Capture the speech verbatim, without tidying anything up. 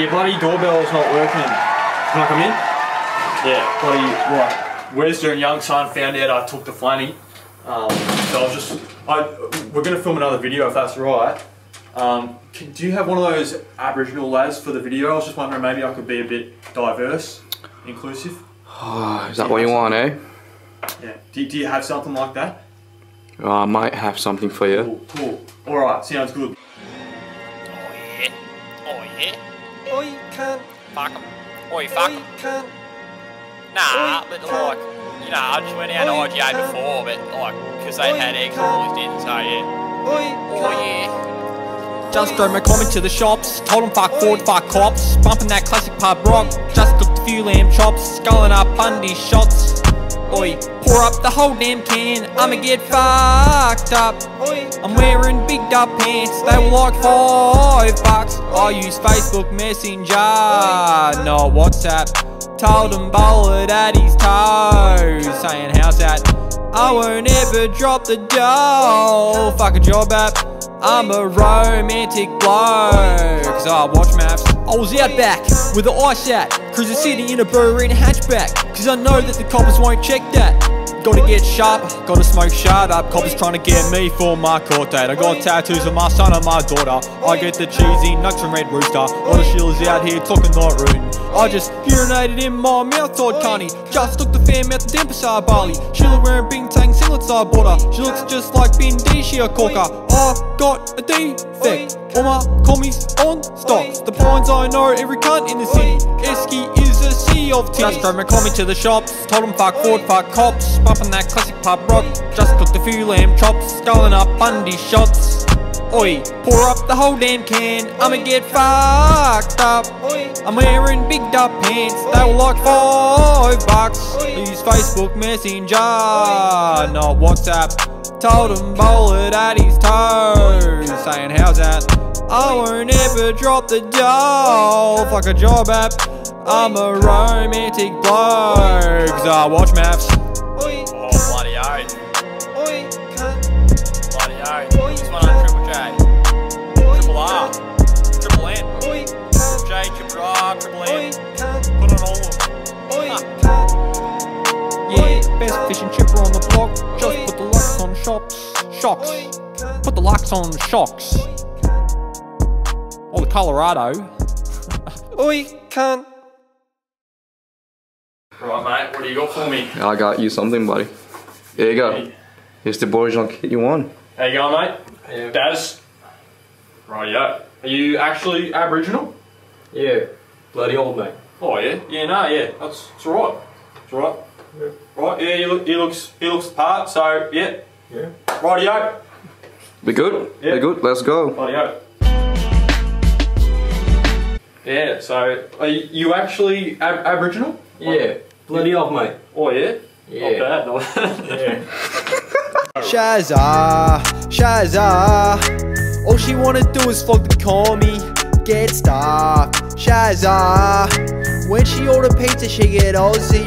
your bloody doorbell's not working. Can I come in? Yeah, bloody, right. Wesder and young son found out I took the flanny. Um, so I was just, I, we're going to film another video if that's right. Um, can, do you have one of those Aboriginal lads for the video? I was just wondering maybe I could be a bit diverse, inclusive. Oh, is that you what you want, something? eh? Yeah. Do, do you have something like that? Oh, I might have something for you. Cool, cool. Alright, sounds good. Oh yeah. Oh yeah. Oh, you can't. Fuck him. Oh, you fuck him. Oh, nah, but like, you know, I just went down to I G A before, but like, because they had eggs all these didn't, so yeah. Oh yeah. Just drove my comment to the shops, told them fuck Ford, fuck cops, bumping that classic pub rock, just cooked a few lamb chops, sculling up Bundy shots. Oi, pour up the whole damn can, I'ma get fucked up. I'm wearing big dub pants, they were like five bucks. I use Facebook Messenger, no WhatsApp. Told him bullet at his toe, saying how's that? I won't ever drop the dough. Fuck a job app, I'm a romantic bloke. Cause I watch maps. I was out back with the ice at, cruising city in a brewery in a hatchback. Cause I know that the coppers won't check that. Gotta get sharp, gotta smoke shard up. Coppers trying to get me for my court date. I got tattoos of my son and my daughter. I get the cheesy nuts from Red Rooster. All the shills out here talking like rootin'. I just urinated in my mouth, Todd Carney. Just took the fam out to Denpasar Bali. She look wearing bing tang singlets I bought her. She looks just like Benicia corker. I got a defect, all my commies on stock. The pines I know every cunt in the city. Esky is a sea of titties. Just drove McCombie to the shops, told him fuck Ford, fuck cops, bumping that classic pub rock, just cooked a few lamb chops, sculling up Bundy shots. Oi, pour up the whole damn can, I'ma get fucked up. I'm wearing big duck pants, they were like five bucks. I use Facebook Messenger, not WhatsApp. Told him bowl it at his toe, saying how's that? I won't ever drop the dough, fuck a job app. I'm a romantic bloke, cause I watch maps. Oh bloody oh. Bloody oh. This one on Triple J. Triple R. Triple M. Triple J, Triple R, Triple M. Put on all of them. Huh. Yeah, best fishing chipper on the block. Just put the locks on shops. Shocks. Put the locks on shocks. All the Colorado. Oi, can't. Right mate, what do you got for me? I got you something buddy. Here you go. Hey. Here's the Bourgeon kit you won. How you going mate? Yeah. Daz. Rightio. Are you actually Aboriginal? Yeah. Bloody old mate. Oh yeah? Yeah no, yeah. That's it's alright. It's alright. Yeah. Right, yeah, he, look, he looks he looks the part, so yeah. Yeah. Rightio. We good? Yeah. We good, let's go. Rightio. Yeah, so are you actually ab Aboriginal? Yeah. Bloody old mate. Oh yeah? Yeah. Not bad. Yeah. Shazza, Shazza. All she wanna do is flog the commie, get stuffed. Shazza. When she order pizza, she get Aussie.